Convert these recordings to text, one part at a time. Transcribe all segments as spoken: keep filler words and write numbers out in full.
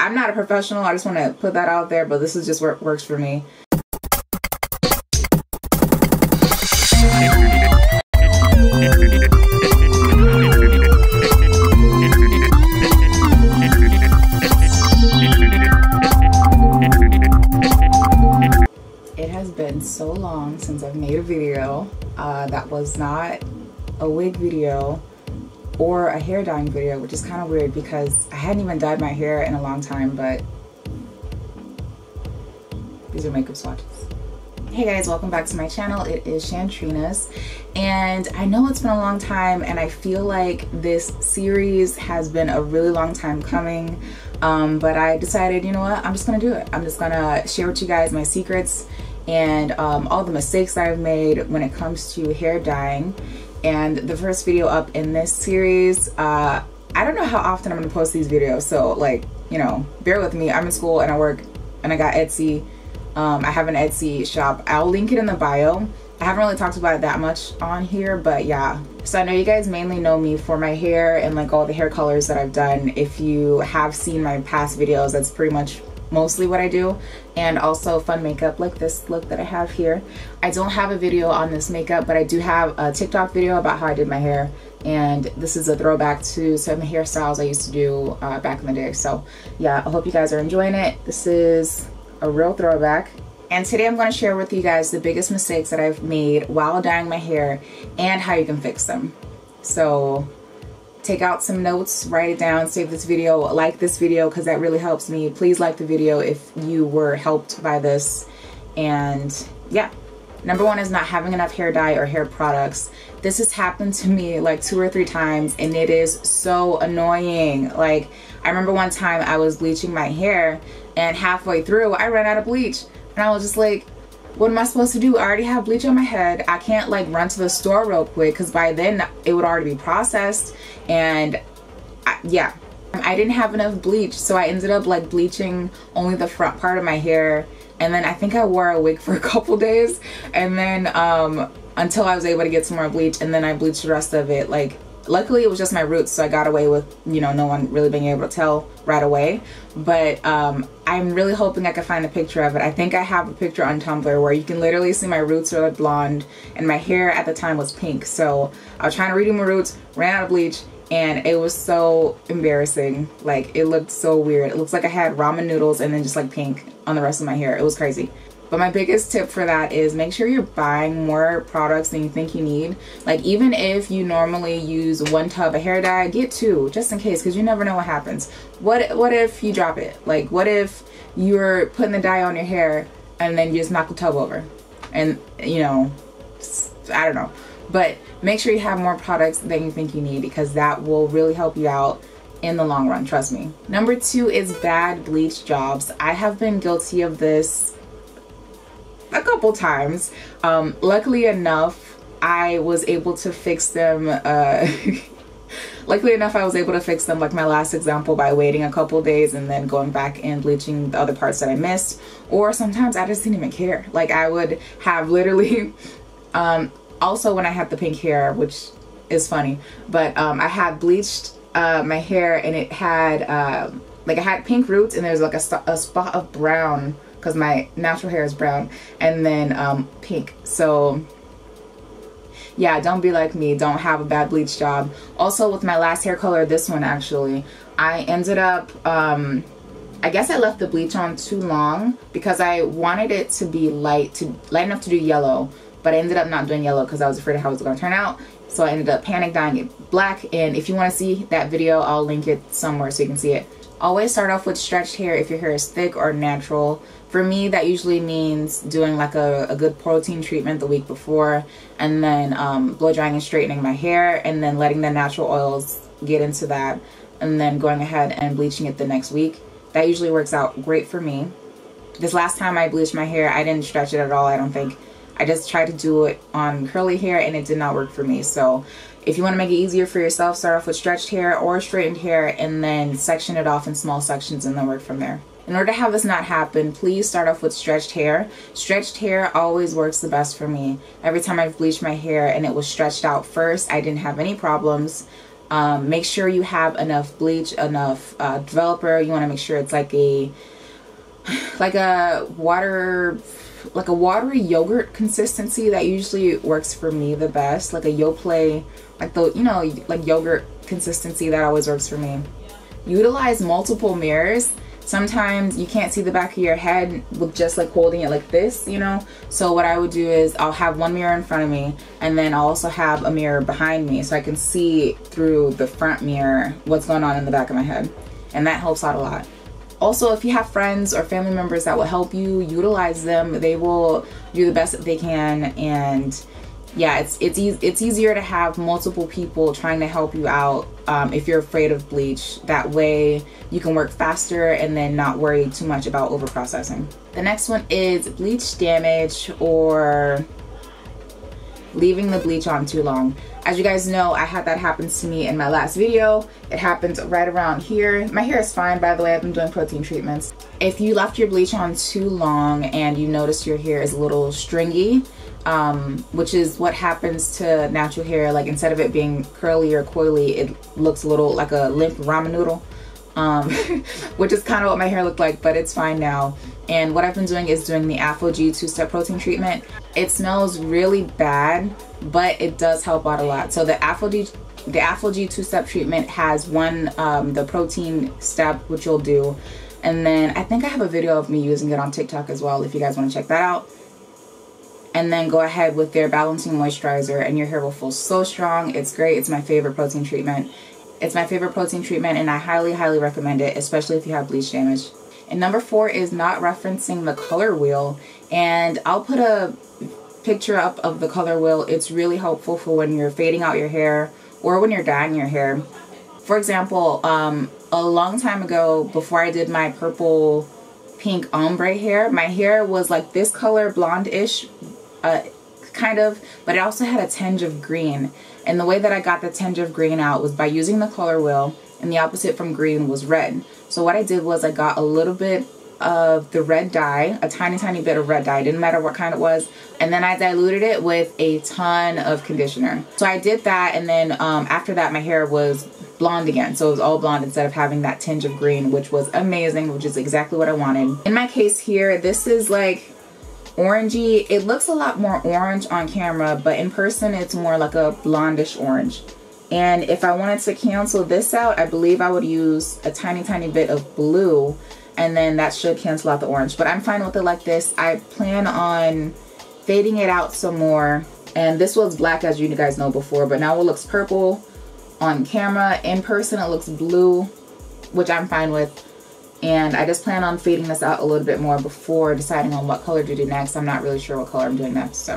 I'm not a professional, I just want to put that out there, but this is just what works for me. It has been so long since I've made a video uh, that was not a wig video or a hair dyeing video, which is kind of weird because I hadn't even dyed my hair in a long time, but these are makeup swatches. Hey guys, welcome back to my channel. It is Shantrina's, and I know it's been a long time, and I feel like this series has been a really long time coming, um, but I decided, you know what, I'm just gonna do it. I'm just gonna share with you guys my secrets and um, all the mistakes that I've made when it comes to hair dyeing. And the first video up in this series, uh, I don't know how often I'm gonna post these videos, so like, you know, bear with me. I'm in school and I work and I got Etsy. Um, I have an Etsy shop. I'll link it in the bio. I haven't really talked about it that much on here, but yeah. So I know you guys mainly know me for my hair and like all the hair colors that I've done. If you have seen my past videos, that's pretty much mostly what I do, and also fun makeup like this look that I have here. I don't have a video on this makeup, but I do have a TikTok video about how I did my hair, and this is a throwback to some hairstyles I used to do uh, back in the day. So yeah, I hope you guys are enjoying it. This is a real throwback. And today I'm going to share with you guys the biggest mistakes that I've made while dyeing my hair and how you can fix them. So take out some notes, write it down, save this video, like this video because that really helps me. Please like the video if you were helped by this. And yeah, number one is not having enough hair dye or hair products. This has happened to me like two or three times, and it is so annoying. Like, I remember one time I was bleaching my hair, and halfway through I ran out of bleach, and I was just like, what am I supposed to do? I already have bleach on my head. I can't like run to the store real quick because by then it would already be processed. And I, yeah, I didn't have enough bleach, so I ended up like bleaching only the front part of my hair, and then I think I wore a wig for a couple days, and then um, until I was able to get some more bleach, and then I bleached the rest of it. Like, luckily it was just my roots, so I got away with, you know, no one really being able to tell right away. But um, I'm really hoping I can find a picture of it. I think I have a picture on Tumblr where you can literally see my roots are blonde, and my hair at the time was pink. So I was trying to redo my roots, ran out of bleach, and it was so embarrassing. Like, it looked so weird. It looks like I had ramen noodles and then just like pink on the rest of my hair. It was crazy. But my biggest tip for that is make sure you're buying more products than you think you need. Like, even if you normally use one tub of hair dye, get two just in case, because you never know what happens. What what if you drop it? Like, what if you're putting the dye on your hair and then you just knock the tub over? And, you know, I don't know. But make sure you have more products than you think you need, because that will really help you out in the long run, trust me. Number two is bad bleach jobs. I have been guilty of this a couple times. Um, luckily enough, I was able to fix them. Uh, luckily enough, I was able to fix them, like my last example, by waiting a couple days and then going back and bleaching the other parts that I missed. Or sometimes I just didn't even care. Like, I would have literally, um, also when I had the pink hair, which is funny, but um, I had bleached uh, my hair, and it had, uh, like I had pink roots, and there's like a, st a spot of brown, because my natural hair is brown, and then um, pink. So yeah, don't be like me, don't have a bad bleach job. Also, with my last hair color, this one actually, I ended up, um, I guess I left the bleach on too long because I wanted it to be light, to, light enough to do yellow, but I ended up not doing yellow because I was afraid of how it was going to turn out. So I ended up panic dyeing it black, and if you want to see that video, I'll link it somewhere so you can see it. Always start off with stretched hair if your hair is thick or natural. For me, that usually means doing like a, a good protein treatment the week before, and then um, blow drying and straightening my hair, and then letting the natural oils get into that, and then going ahead and bleaching it the next week. That usually works out great for me. This last time I bleached my hair, I didn't stretch it at all, I don't think. I just tried to do it on curly hair, and it did not work for me. So if you want to make it easier for yourself, start off with stretched hair or straightened hair, and then section it off in small sections and then work from there. In order to have this not happen, please start off with stretched hair. Stretched hair always works the best for me. Every time I've bleached my hair and it was stretched out first, I didn't have any problems. Um, make sure you have enough bleach, enough uh, developer. You want to make sure it's like a like a water like a watery yogurt consistency. That usually works for me the best, like a Yoplait, like the you know like yogurt consistency. That always works for me. Utilize multiple mirrors. Sometimes you can't see the back of your head with just like holding it like this, you know? So what I would do is I'll have one mirror in front of me, and then I'll also have a mirror behind me so I can see through the front mirror what's going on in the back of my head. And that helps out a lot. Also, if you have friends or family members that will help you, utilize them. They will do the best that they can. And yeah, it's it's, e it's easier to have multiple people trying to help you out um, if you're afraid of bleach. That way you can work faster and then not worry too much about over-processing. The next one is bleach damage or leaving the bleach on too long. As you guys know, I had that happen to me in my last video. It happened right around here. My hair is fine, by the way. I've been doing protein treatments. If you left your bleach on too long and you notice your hair is a little stringy, Um, which is what happens to natural hair, like instead of it being curly or coily, it looks a little like a limp ramen noodle, um, which is kind of what my hair looked like, but it's fine now. And what I've been doing is doing the Aphogee two-step protein treatment. It smells really bad, but it does help out a lot. So the Aphogee, the Aphogee two-step treatment has one, um, the protein step, which you'll do. And then I think I have a video of me using it on TikTok as well, if you guys want to check that out. And then go ahead with their balancing moisturizer, and your hair will feel so strong. It's great. It's my favorite protein treatment. It's my favorite protein treatment, and I highly, highly recommend it, especially if you have bleach damage. And number four is not referencing the color wheel. And I'll put a picture up of the color wheel. It's really helpful for when you're fading out your hair or when you're dyeing your hair. For example, um, a long time ago, before I did my purple pink ombre hair, my hair was like this color, blonde-ish, Uh, kind of, but it also had a tinge of green. And the way that I got the tinge of green out was by using the color wheel, and the opposite from green was red. So what I did was I got a little bit of the red dye, a tiny, tiny bit of red dye, didn't matter what kind it was, and then I diluted it with a ton of conditioner. So I did that, and then um, after that my hair was blonde again, so it was all blonde instead of having that tinge of green, which was amazing, which is exactly what I wanted. In my case here, this is like orangey. It looks a lot more orange on camera, but in person it's more like a blondish orange. And if I wanted to cancel this out, I believe I would use a tiny tiny bit of blue, and then that should cancel out the orange. But I'm fine with it like this. I plan on fading it out some more, and this was black, as you guys know before, but now it looks purple on camera. In person it looks blue, which I'm fine with. And I just plan on fading this out a little bit more before deciding on what color to do next. I'm not really sure what color I'm doing next, so.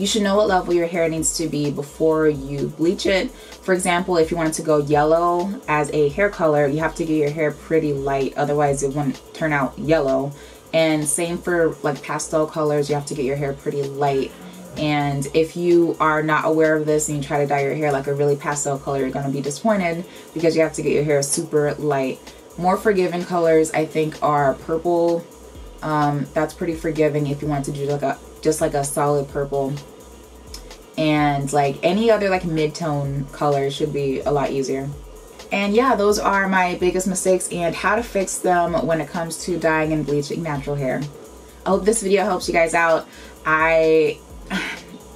You should know what level your hair needs to be before you bleach it. For example, if you wanted to go yellow as a hair color, you have to get your hair pretty light, otherwise it wouldn't turn out yellow. And same for like pastel colors, you have to get your hair pretty light. And if you are not aware of this and you try to dye your hair like a really pastel color, you're gonna be disappointed because you have to get your hair super light. More forgiving colors, I think, are purple. Um, that's pretty forgiving if you want to do like a just like a solid purple. And like any other like mid-tone color should be a lot easier. And yeah, those are my biggest mistakes and how to fix them when it comes to dyeing and bleaching natural hair. I hope this video helps you guys out. I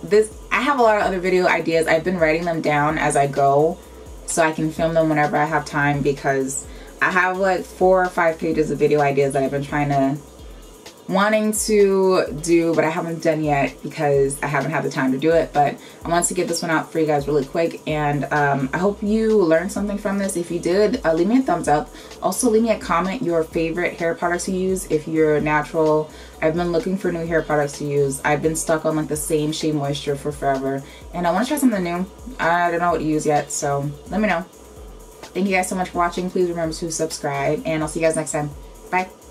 this I have a lot of other video ideas. I've been writing them down as I go so I can film them whenever I have time, because I have like four or five pages of video ideas that I've been trying to, wanting to do, but I haven't done yet because I haven't had the time to do it. But I wanted to get this one out for you guys really quick, and um, I hope you learned something from this. If you did, uh, leave me a thumbs up. Also, leave me a comment your favorite hair products you use if you're natural. I've been looking for new hair products to use. I've been stuck on like the same Shea Moisture for forever, and I want to try something new. I don't know what to use yet, so let me know. Thank you guys so much for watching. Please remember to subscribe, and I'll see you guys next time. Bye.